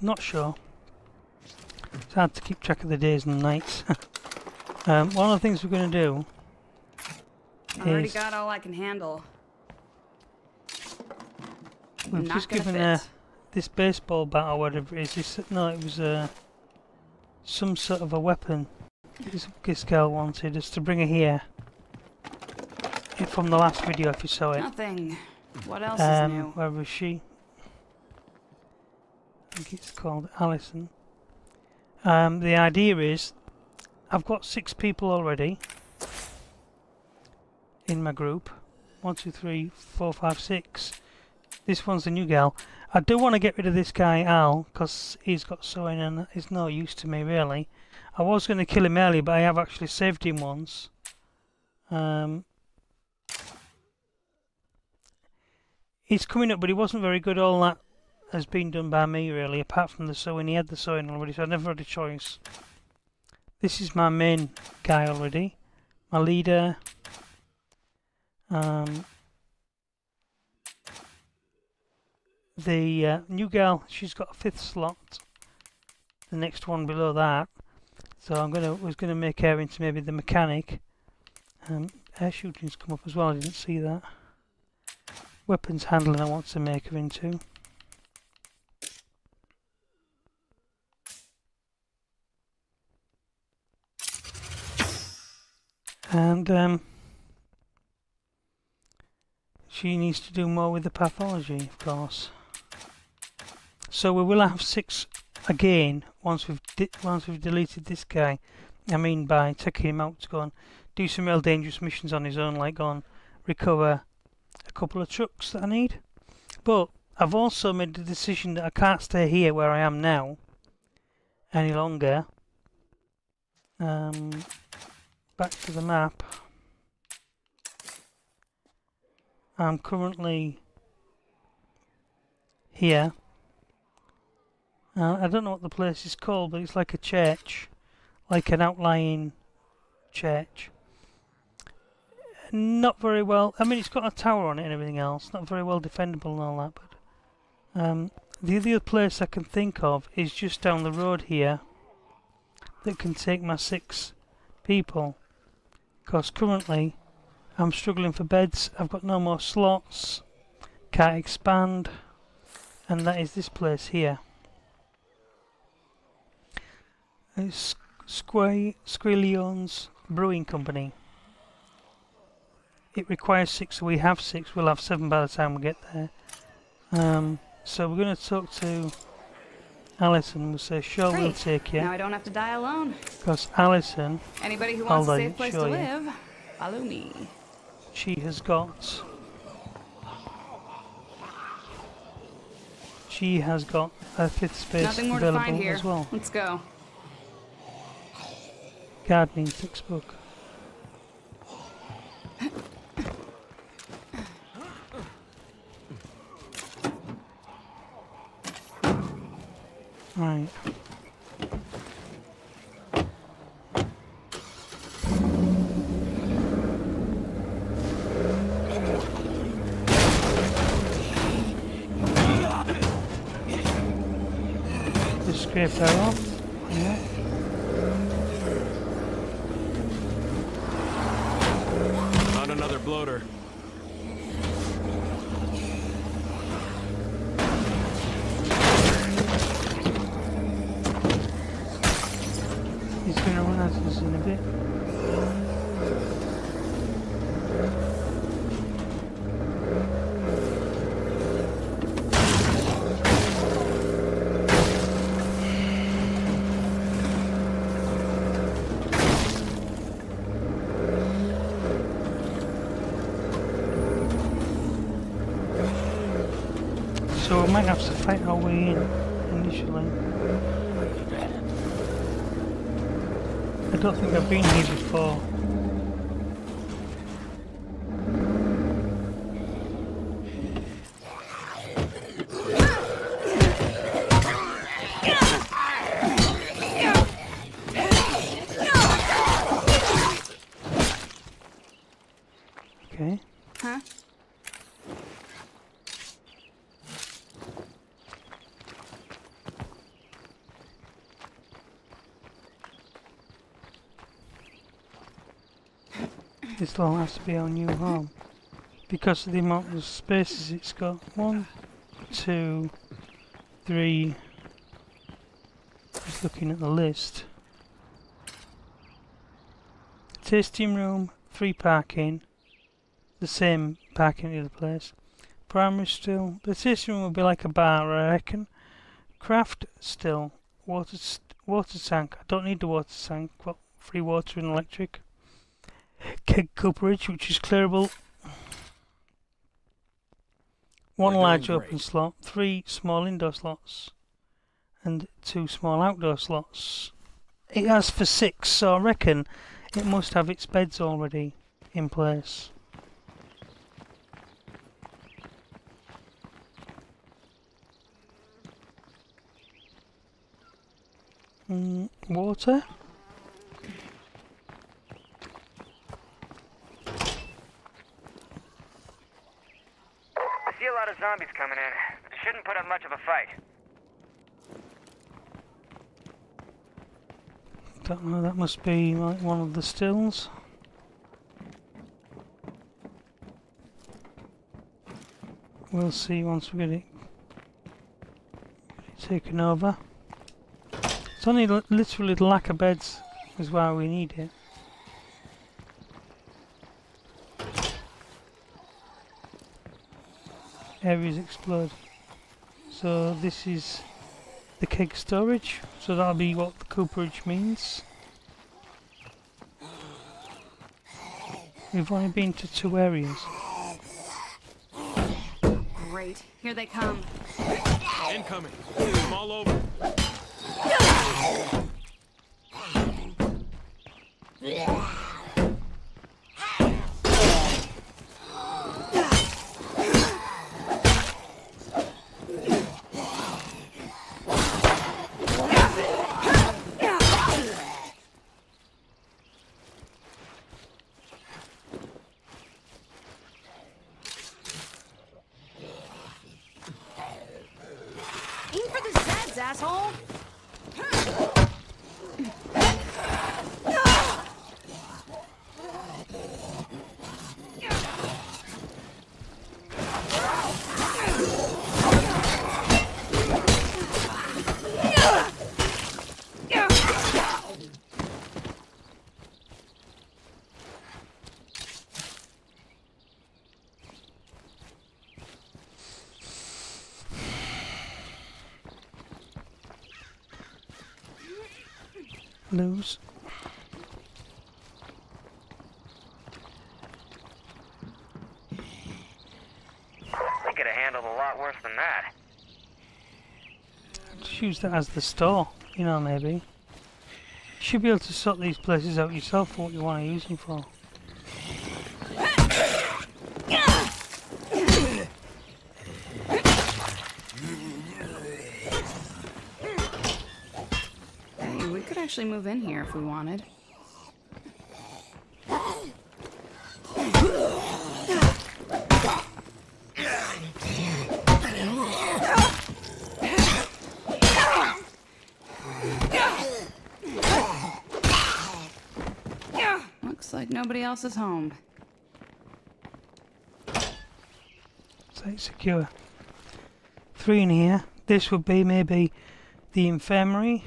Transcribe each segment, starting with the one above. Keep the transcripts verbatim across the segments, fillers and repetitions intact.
Not sure. It's hard to keep track of the days and the nights. um, one of the things we're going to do I is already got all I can handle. We've Not just given a, this baseball bat or whatever it is. This, no, it was a, some sort of a weapon. This, this girl wanted us to bring her here. From the last video, if you saw it. Nothing. What else um, is new? Where was she? I think it's called Alison. Um, the idea is, I've got six people already in my group. One, two, three, four, five, six. This one's the new girl. I do want to get rid of this guy Al because he's got sewing and he's no use to me really. I was going to kill him earlier, but I have actually saved him once. Um, he's coming up, but he wasn't very good. All that has been done by me really, apart from the sewing. He had the sewing already, so I never had a choice. This is my main guy already, my leader. Um, The uh, new girl, she's got a fifth slot. The next one below that. So I'm gonna was gonna make her into maybe the mechanic. Um, her shooting's come up as well. I didn't see that. Weapons handling, I want to make her into. And um, she needs to do more with the pathology, of course. So we will have six again once we've di once we've deleted this guy. I mean, by taking him out to go and do some real dangerous missions on his own, like go and recover a couple of trucks that I need. But I've also made the decision that I can't stay here where I am now any longer. Um, back to the map. I'm currently here. Uh, I don't know what the place is called, but it's like a church, like an outlying church. Not very well, I mean it's got a tower on it and everything else, not very well defendable and all that, but um, the other place I can think of is just down the road here that can take my six people, because currently I'm struggling for beds, I've got no more slots, can't expand, and that is this place here. It's Squillion's Brewing Company. It requires six, so we have six. We'll have seven by the time we get there. Um, so we're going to talk to Alison. We'll say, "Sure, Great. We'll take you." Now I don't have to die alone. Because Alison, anybody who wants a safe place to live, you, follow me. She has got. She has got a fifth space Nothing more available to find here. As well. Let's go. Gardening textbook. Right. Just scrape that off. Yeah. Bloater. He's going to run out of this in a bit. So we might have to fight our way in, initially. I don't think I've been here before. it still has to be our new home because of the amount of spaces it's got. One, two, three. Just looking at the list. Tasting room, free parking. The same parking the other place. Primary still. The tasting room will be like a bar, I reckon. Craft still. Water st water tank. I don't need the water tank. Well, free water and electric. Keg cooperage, which is clearable. One large open slot, three small indoor slots, and two small outdoor slots. It has for six, so I reckon it must have its beds already in place. Mm, water. A lot of zombies coming in. Shouldn't put up much of a fight. Don't know, that must be like one of the stills. We'll see once we get it, get it taken over. It's only li literally the lack of beds is why we need it. Areas explode. So this is the keg storage, so that'll be what the cooperage means. We've only been to two areas. Great, here they come. Incoming. I'm all over. No. Asshole! Lose. They could have handled a lot worse than that. Just use that as the store, you know, maybe. You should be able to sort these places out yourself for what you want to use them for. Move in here if we wanted. Looks like nobody else is home. Site secure. Three in here. This would be maybe the infirmary.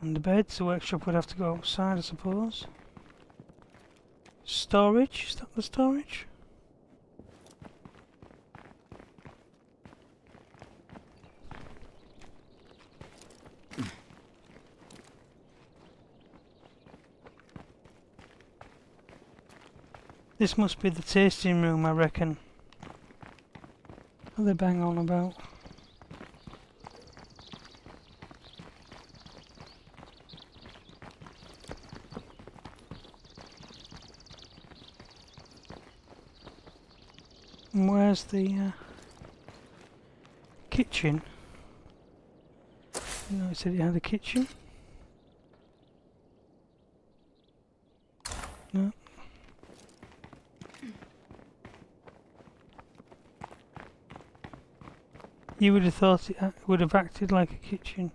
And the beds, the workshop would have to go outside, I suppose. Storage, is that the storage? This must be the tasting room, I reckon. What are they bang on about? Where's the uh, kitchen? You know, it said it had a kitchen. No. You would have thought it would have acted like a kitchen.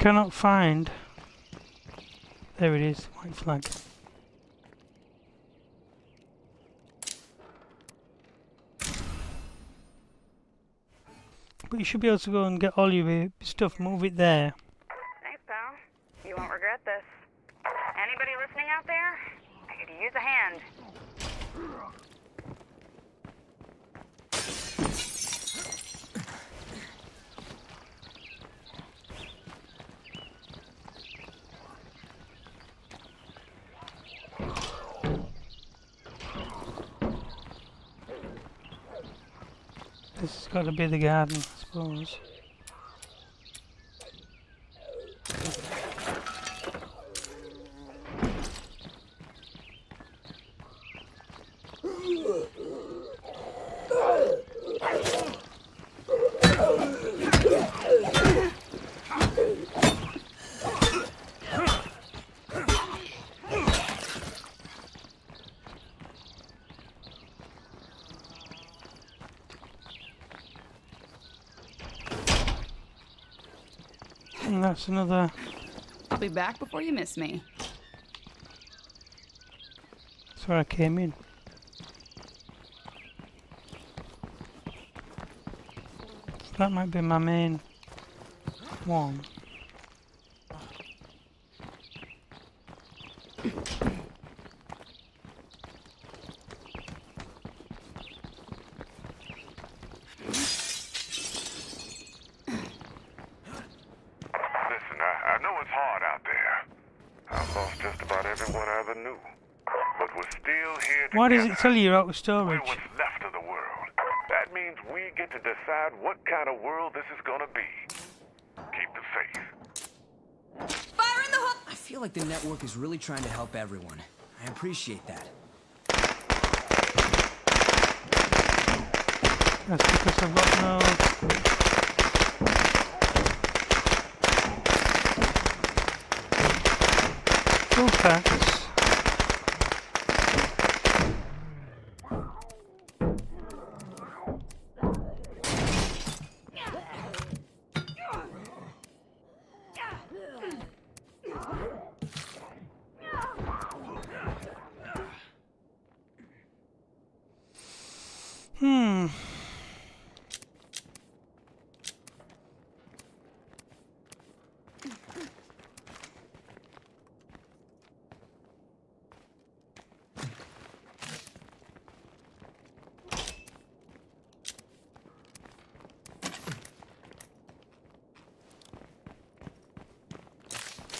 cannot find. There it is, white flag. But you should be able to go and get all your stuff, move it there. Thanks, pal. You won't regret this. Anybody listening out there? I could use a hand. This has got to be the garden, I suppose. And that's another. I'll be back before you miss me. That's where I came in. So that might be my main one. Why does it tell you you're out of storage? We're what's left of the world. That means we get to decide what kind of world this is gonna be. Keep the faith. Fire in the hook! I feel like the network is really trying to help everyone. I appreciate that. That's because I've got no. Cool facts. Hmm.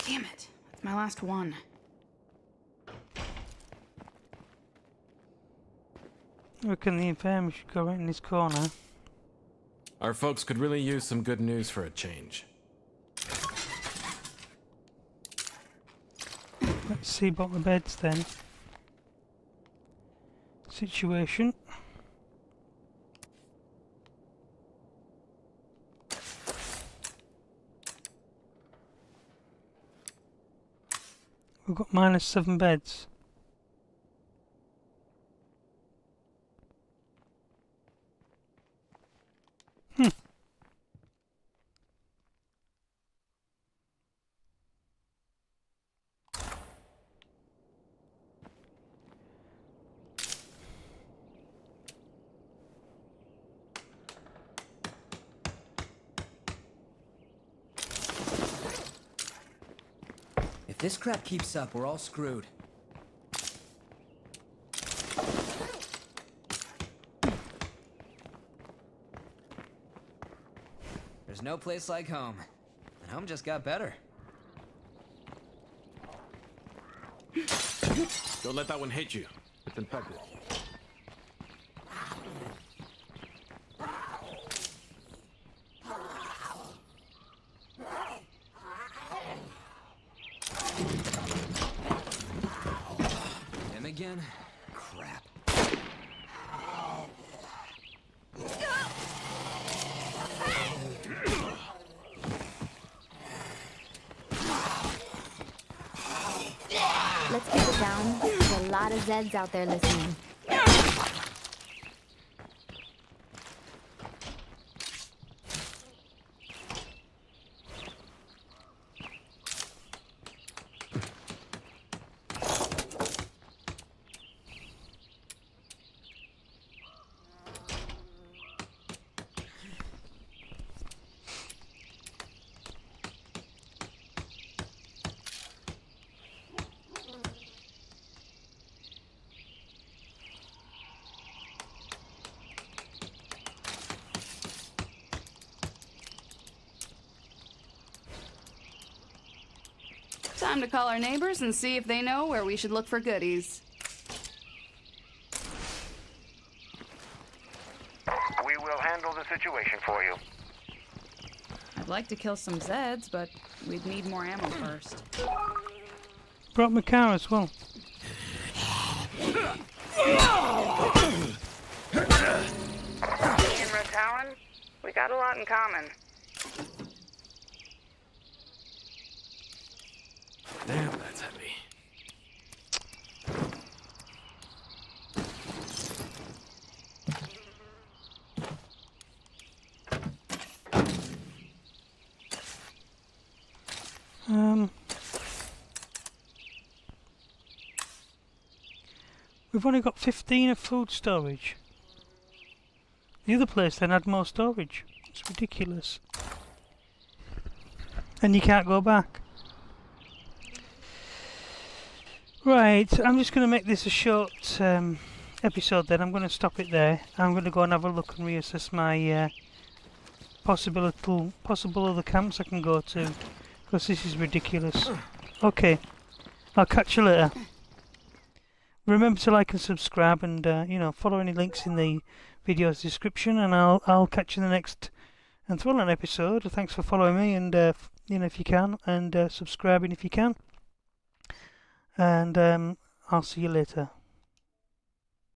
Damn it. That's my last one. I reckon the infirmary should go right in this corner. Our folks could really use some good news for a change. Let's see about the beds then. Situation. We've got minus seven beds. This crap keeps up, we're all screwed. There's no place like home. And home just got better. Don't let that one hit you. It's impeccable. Crap. Let's keep it down. There's a lot of Zeds out there listening. Time to call our neighbors and see if they know where we should look for goodies. We will handle the situation for you. I'd like to kill some Zeds, but we'd need more ammo first. Brought my car as well. Me and Red Talon, we got a lot in common. Damn, that's heavy. Um, we've only got fifteen of food storage. The other place then had more storage. It's ridiculous. And you can't go back. Right, I'm just going to make this a short um, episode then. I'm going to stop it there. I'm going to go and have a look and reassess my uh, possible, possible other camps I can go to, because this is ridiculous. Okay, I'll catch you later. Remember to like and subscribe and, uh, you know, follow any links in the video's description, and I'll, I'll catch you in the next Enthralling episode. Thanks for following me, and, uh, you know, if you can, and uh, subscribing if you can. And um, I'll see you later.